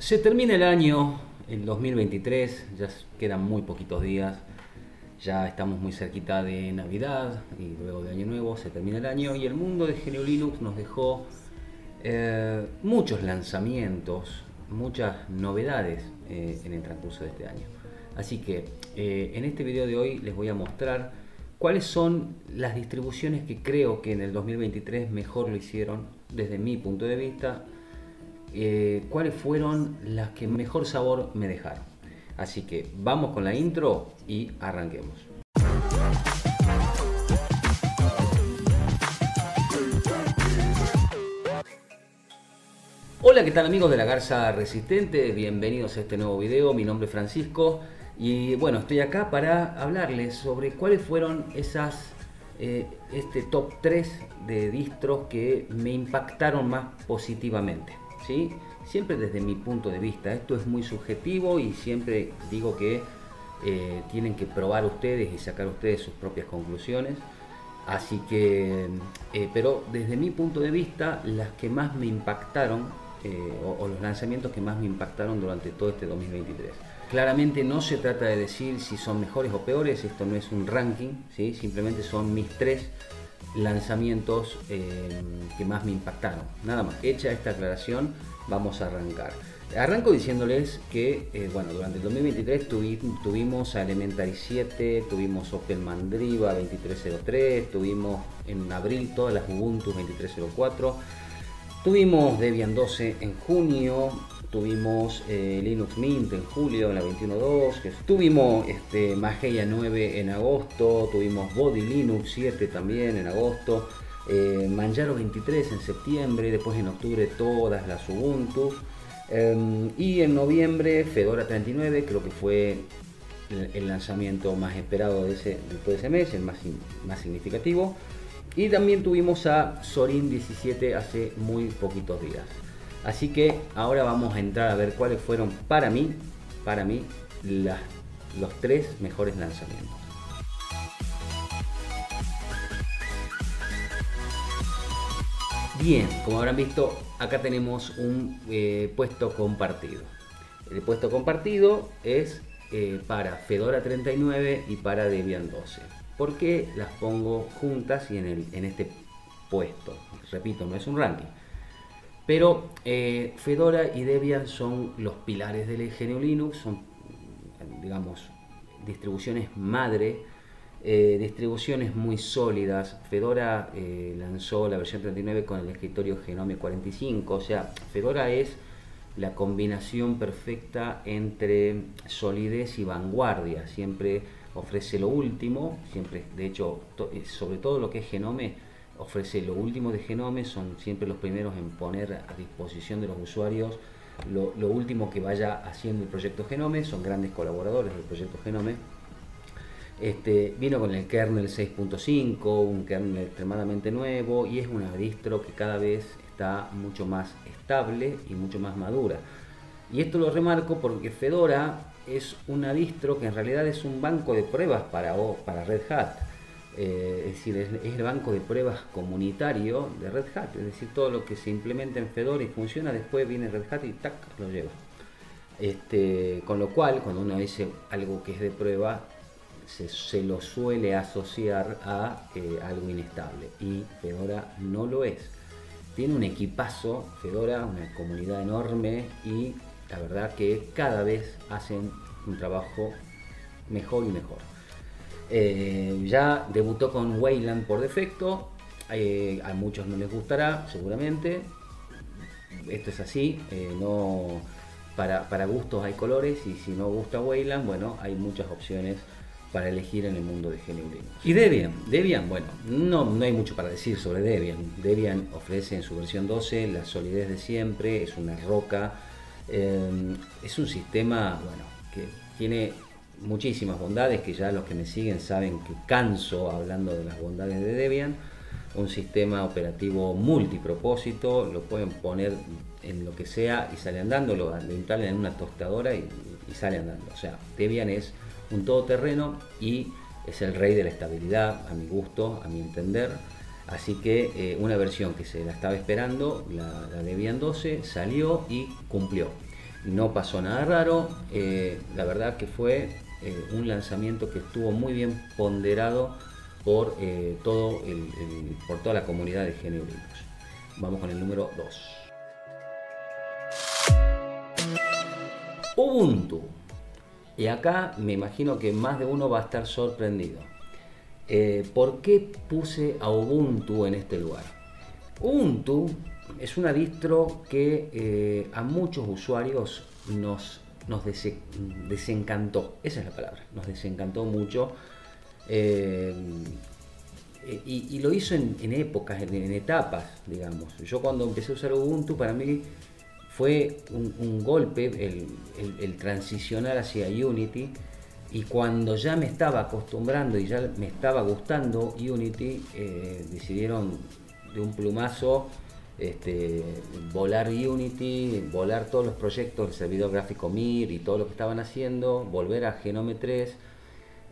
Se termina el año, el 2023, ya quedan muy poquitos días, ya estamos muy cerquita de Navidad y luego de Año Nuevo, se termina el año y el mundo de GNU Linux nos dejó muchos lanzamientos, muchas novedades en el transcurso de este año. Así que en este video de hoy les voy a mostrar cuáles son las distribuciones que creo que en el 2023 mejor lo hicieron desde mi punto de vista, cuáles fueron las que mejor sabor me dejaron. Así que vamos con la intro y arranquemos. Hola, ¿qué tal amigos de La Garza Resistente? Bienvenidos a este nuevo video. Mi nombre es Francisco y bueno, estoy acá para hablarles sobre cuáles fueron esas este top 3 de distros que me impactaron más positivamente, ¿sí? Siempre desde mi punto de vista, esto es muy subjetivo y siempre digo que tienen que probar ustedes y sacar ustedes sus propias conclusiones. Así que, pero desde mi punto de vista, las que más me impactaron o los lanzamientos que más me impactaron durante todo este 2023. Claramente no se trata de decir si son mejores o peores, esto no es un ranking, ¿sí? Simplemente son mis 3 lanzamientos que más me impactaron. Nada más, hecha esta aclaración, vamos a arrancar. Arranco diciéndoles que, bueno, durante el 2023 tuvimos a Elementary 7, tuvimos Open Mandriva 2303, tuvimos en abril todas las Ubuntu 2304, tuvimos Debian 12 en junio, tuvimos Linux Mint en julio, en la 21.2, tuvimos Mageia 9 en agosto, tuvimos Bodhi Linux 7 también en agosto, Manjaro 23 en septiembre, después en octubre todas las Ubuntu. Y en noviembre Fedora 39, creo que fue el lanzamiento más esperado de ese mes, el más significativo. Y también tuvimos a Zorin 17 hace muy poquitos días. Así que ahora vamos a entrar a ver cuáles fueron para mí los 3 mejores lanzamientos. Bien, como habrán visto, acá tenemos un puesto compartido. El puesto compartido es para Fedora 39 y para Debian 12. ¿Por qué las pongo juntas y en este puesto? Repito, no es un ranking. Pero Fedora y Debian son los pilares del GNU Linux, son, digamos, distribuciones madre. Distribuciones muy sólidas. Fedora lanzó la versión 39 con el escritorio GNOME 45, o sea, Fedora es la combinación perfecta entre solidez y vanguardia, siempre ofrece lo último, siempre, de hecho, sobre todo lo que es GNOME, ofrece lo último de GNOME, son siempre los primeros en poner a disposición de los usuarios lo último que vaya haciendo el proyecto GNOME, son grandes colaboradores del proyecto GNOME. Vino con el kernel 6.5, un kernel extremadamente nuevo y es una distro que cada vez está mucho más estable y mucho más madura. Y esto lo remarco porque Fedora es una distro que en realidad es un banco de pruebas para Red Hat. Es decir, es el banco de pruebas comunitario de Red Hat. Es decir, todo lo que se implementa en Fedora y funciona, después viene Red Hat y ¡tac! Lo lleva. Con lo cual, cuando uno dice algo que es de prueba, se lo suele asociar a algo inestable y Fedora no lo es. Tiene un equipazo Fedora, una comunidad enorme y la verdad que cada vez hacen un trabajo mejor y mejor. Ya debutó con Wayland por defecto, a muchos no les gustará seguramente, esto es así, no, para gustos hay colores y si no gusta Wayland, bueno, hay muchas opciones para elegir en el mundo de GNU Linux. Y Debian, bueno, no hay mucho para decir sobre Debian. Debian ofrece en su versión 12 la solidez de siempre, es una roca, es un sistema, bueno, que tiene muchísimas bondades, que ya los que me siguen saben que canso hablando de las bondades de Debian, un sistema operativo multipropósito, lo pueden poner en lo que sea y sale andando, lo instalan en una tostadora y sale andando, o sea, Debian es un todoterreno y es el rey de la estabilidad, a mi gusto, a mi entender. Así que una versión que se la estaba esperando, la Debian 12, salió y cumplió. no pasó nada raro, la verdad que fue un lanzamiento que estuvo muy bien ponderado por toda la comunidad de GNU Linux. Vamos con el número 2. Ubuntu. Y acá me imagino que más de uno va a estar sorprendido. ¿Por qué puse a Ubuntu en este lugar? Ubuntu es una distro que a muchos usuarios nos desencantó. Esa es la palabra. Nos desencantó mucho. Y lo hizo en épocas, en etapas, digamos. Yo cuando empecé a usar Ubuntu, para mí fue un golpe el transicionar hacia Unity, y cuando ya me estaba acostumbrando y ya me estaba gustando Unity, decidieron de un plumazo volar Unity, volar todos los proyectos, el servidor gráfico MIR y todo lo que estaban haciendo, volver a GNOME 3,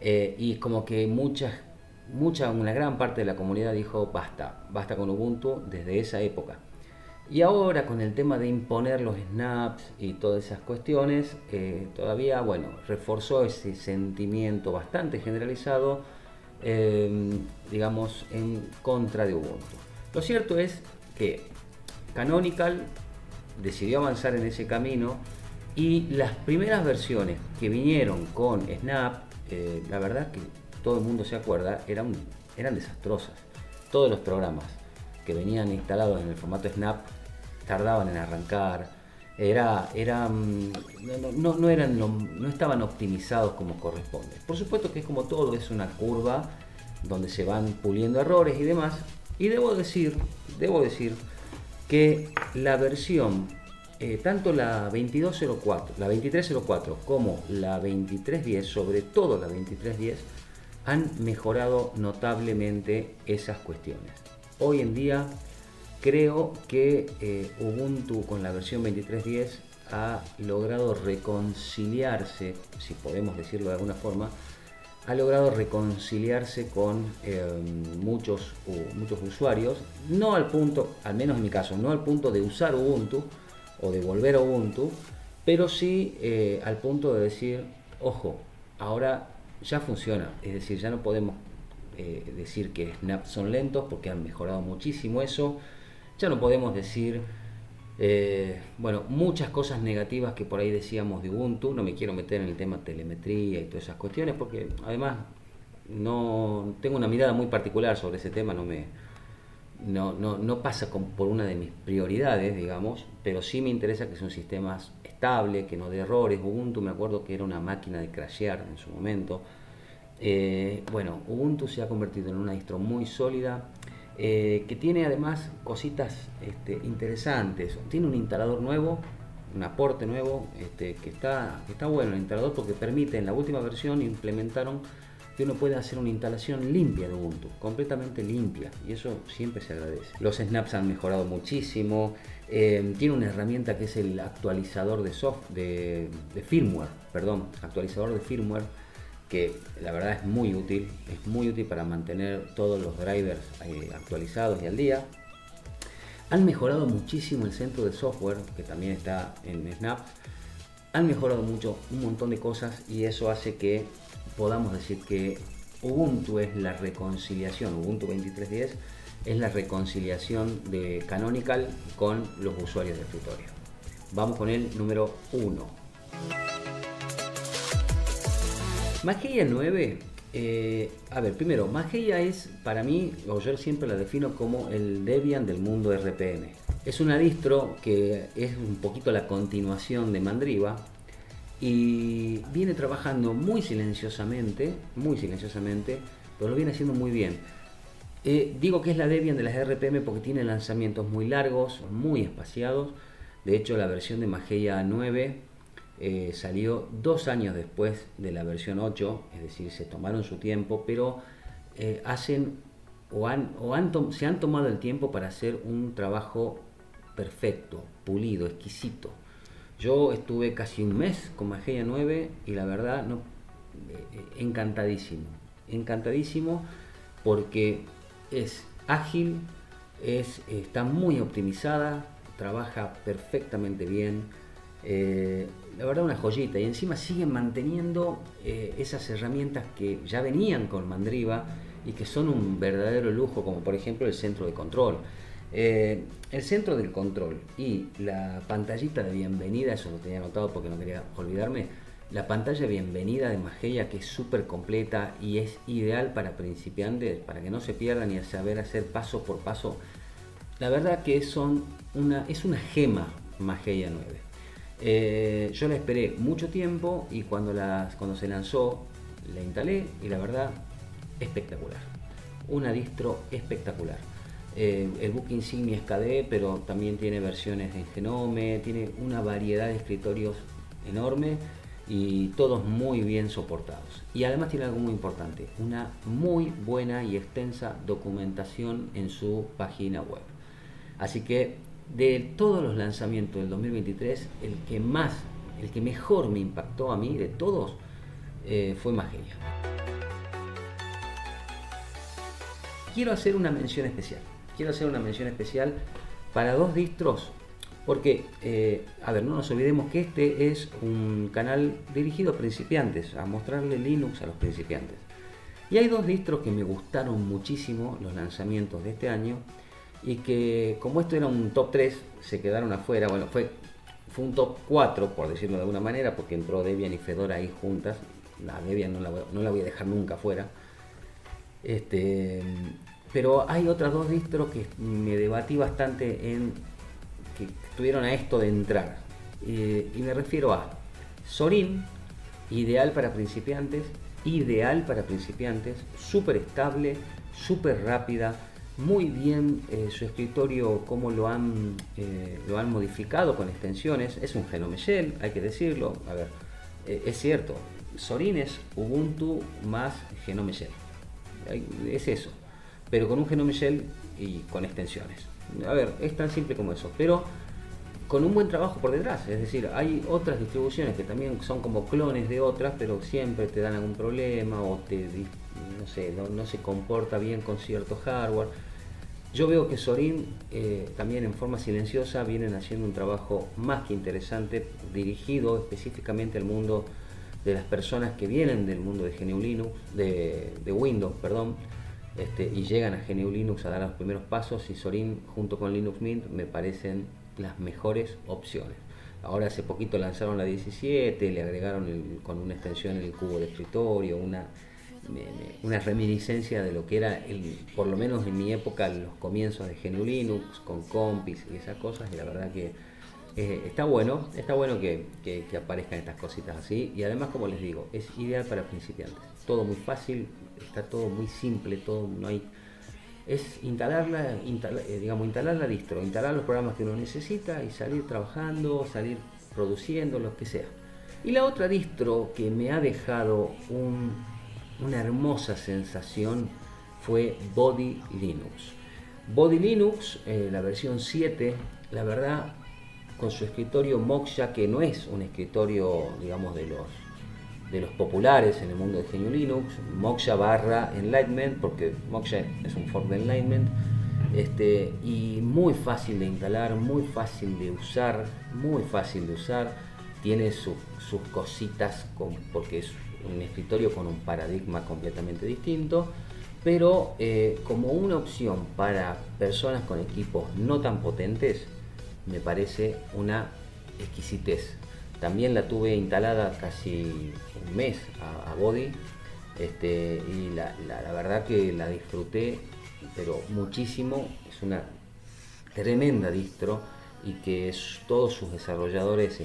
y como que una gran parte de la comunidad dijo basta con Ubuntu desde esa época. Y ahora con el tema de imponer los snaps y todas esas cuestiones, todavía, bueno, reforzó ese sentimiento bastante generalizado, digamos, en contra de Ubuntu. Lo cierto es que Canonical decidió avanzar en ese camino, y las primeras versiones que vinieron con Snap, la verdad que todo el mundo se acuerda, eran desastrosas. Todos los programas que venían instalados en el formato Snap tardaban en arrancar, no estaban optimizados como corresponde. Por supuesto que es como todo, es una curva donde se van puliendo errores y demás. Y debo decir que la versión, tanto la 2204, la 2304 como la 2310, sobre todo la 2310, han mejorado notablemente esas cuestiones. Hoy en día creo que Ubuntu con la versión 2310 ha logrado reconciliarse, si podemos decirlo de alguna forma, ha logrado reconciliarse con muchos usuarios, no al punto, al menos en mi caso, no al punto de usar Ubuntu o de volver a Ubuntu, pero sí al punto de decir, ojo, ahora ya funciona. Es decir, ya no podemos decir que Snap son lentos, porque han mejorado muchísimo eso. Ya no podemos decir bueno, muchas cosas negativas que por ahí decíamos de Ubuntu. No me quiero meter en el tema telemetría y todas esas cuestiones, porque además no tengo una mirada muy particular sobre ese tema, no pasa por una de mis prioridades, digamos, pero sí me interesa que son sistemas estables, que no dé errores. Ubuntu, me acuerdo que era una máquina de crashear en su momento. Bueno, Ubuntu se ha convertido en una distro muy sólida, que tiene además cositas interesantes. Tiene un instalador nuevo, un aporte nuevo, que está bueno el instalador, porque permite, en la última versión implementaron que uno puede hacer una instalación limpia de Ubuntu, completamente limpia, y eso siempre se agradece. Los snaps han mejorado muchísimo. Tiene una herramienta que es el actualizador de firmware, que la verdad es muy útil, para mantener todos los drivers actualizados y al día. Han mejorado muchísimo el centro de software, que también está en Snap. Han mejorado mucho un montón de cosas, y eso hace que podamos decir que Ubuntu es la reconciliación, Ubuntu 23.10 es la reconciliación de Canonical con los usuarios de escritorio. Vamos con el número 1. Mageia 9, a ver, primero, Mageia es, para mí, o yo siempre la defino como el Debian del mundo RPM. Es una distro que es un poquito la continuación de Mandriva, y viene trabajando muy silenciosamente, pero lo viene haciendo muy bien. Digo que es la Debian de las RPM porque tiene lanzamientos muy largos, muy espaciados. De hecho, la versión de Mageia 9... salió 2 años después de la versión 8, es decir, se tomaron su tiempo, pero se han tomado el tiempo para hacer un trabajo perfecto, pulido, exquisito. Yo estuve casi un mes con Mageia 9 y la verdad, encantadísimo, encantadísimo, porque es ágil, está muy optimizada, trabaja perfectamente bien. La verdad, una joyita, y encima siguen manteniendo esas herramientas que ya venían con Mandriva y que son un verdadero lujo, como por ejemplo el centro de control. El centro del control y la pantallita de bienvenida, eso lo tenía anotado porque no quería olvidarme, la pantalla de bienvenida de Mageia, que es súper completa y es ideal para principiantes, para que no se pierdan y saber hacer paso por paso. La verdad que es una gema Mageia 9. Yo la esperé mucho tiempo y cuando se lanzó la instalé y la verdad, espectacular. Una distro espectacular. El book insignia es KDE, pero también tiene versiones en GNOME, tiene una variedad de escritorios enorme y todos muy bien soportados. Y además tiene algo muy importante, una muy buena y extensa documentación en su página web. Así que de todos los lanzamientos del 2023, el que mejor me impactó a mí de todos fue Mageia. Quiero hacer una mención especial. Quiero hacer una mención especial para dos distros, porque, a ver, no nos olvidemos que este es un canal dirigido a principiantes, a mostrarle Linux a los principiantes. Y hay dos distros que me gustaron muchísimo los lanzamientos de este año y que, como esto era un top 3, se quedaron afuera. Bueno, fue un top 4, por decirlo de alguna manera, porque entró Debian y Fedora ahí juntas. La Debian no la voy a dejar nunca afuera. Pero hay otras dos distros que me debatí bastante en que tuvieron a esto de entrar, y me refiero a Zorin, ideal para principiantes, súper estable, súper rápida, muy bien su escritorio, como lo han modificado con extensiones. Es un GNOME Shell, hay que decirlo, a ver, es cierto, Zorin es Ubuntu más GNOME Shell, es eso, pero con un GNOME Shell y con extensiones. A ver, es tan simple como eso, pero con un buen trabajo por detrás. Es decir, hay otras distribuciones que también son como clones de otras, pero siempre te dan algún problema o no se comporta bien con cierto hardware. Yo veo que Zorin también en forma silenciosa vienen haciendo un trabajo más que interesante, dirigido específicamente al mundo de las personas que vienen del mundo de GNU/Linux, de Windows, perdón, y llegan a GNU/Linux a dar los primeros pasos, y Zorin junto con Linux Mint me parecen las mejores opciones. Ahora hace poquito lanzaron la 17, le agregaron con una extensión el cubo de escritorio, una reminiscencia de lo que era, por lo menos en mi época, los comienzos de GNU/Linux con compis y esas cosas, y la verdad que está bueno que aparezcan estas cositas así. Y además, como les digo, es ideal para principiantes. Todo muy fácil, está todo muy simple, todo, no hay... Es instalar la distro, instalar los programas que uno necesita y salir trabajando, salir produciendo, lo que sea. Y la otra distro que me ha dejado una hermosa sensación fue Bodhi Linux. Bodhi Linux, la versión 7, la verdad, con su escritorio moksha, que no es un escritorio, digamos, de los populares en el mundo de GNU Linux, moksha / Enlightenment, porque moksha es un fork de Enlightenment, y muy fácil de instalar, muy fácil de usar, tiene sus cositas, porque es un escritorio con un paradigma completamente distinto, pero como una opción para personas con equipos no tan potentes, me parece una exquisitez. También la tuve instalada casi un mes a Bodhi, y la verdad que la disfruté, pero muchísimo. Es una tremenda distro y que todos sus desarrolladores,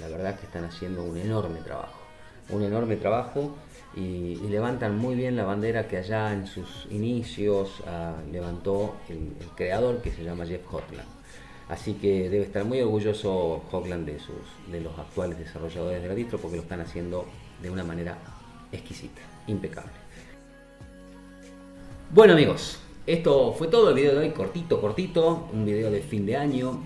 la verdad que están haciendo un enorme trabajo y levantan muy bien la bandera que allá en sus inicios levantó el creador, que se llama Jeff Hoagland. Así que debe estar muy orgulloso Hoagland de los actuales desarrolladores de la distro, porque lo están haciendo de una manera exquisita, impecable. Bueno, amigos, esto fue todo el video de hoy, cortito, un video de fin de año.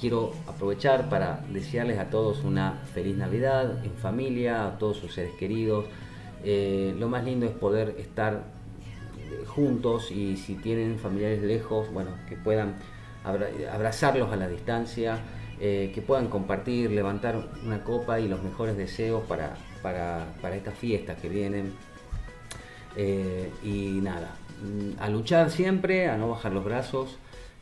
Quiero aprovechar para desearles a todos una feliz Navidad en familia, a todos sus seres queridos. Lo más lindo es poder estar juntos, y si tienen familiares lejos, bueno, que puedan abrazarlos a la distancia, que puedan compartir, levantar una copa y los mejores deseos para estas fiestas que vienen. Y nada, a luchar siempre, a no bajar los brazos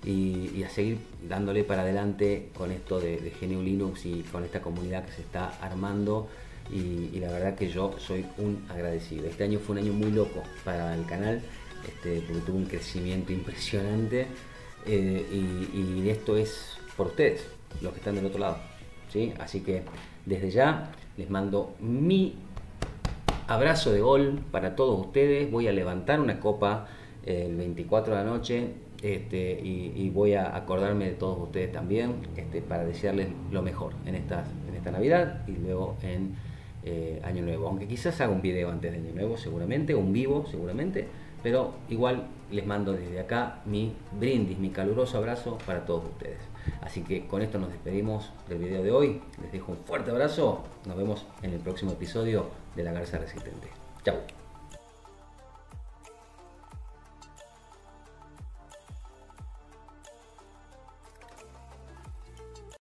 y a seguir dándole para adelante con esto de GNU Linux y con esta comunidad que se está armando. Y la verdad que yo soy un agradecido. Este año fue un año muy loco para el canal, porque tuvo un crecimiento impresionante, y esto es por ustedes, los que están del otro lado, ¿sí? Así que desde ya les mando mi abrazo de gol para todos ustedes. Voy a levantar una copa el 24 de la noche, y voy a acordarme de todos ustedes también, para desearles lo mejor en esta Navidad y luego en Año Nuevo. Aunque quizás haga un video antes de Año Nuevo, seguramente, un vivo seguramente, pero igual les mando desde acá mi brindis, mi caluroso abrazo para todos ustedes. Así que con esto nos despedimos del video de hoy. Les dejo un fuerte abrazo. Nos vemos en el próximo episodio de La Garza Resistente. Chau.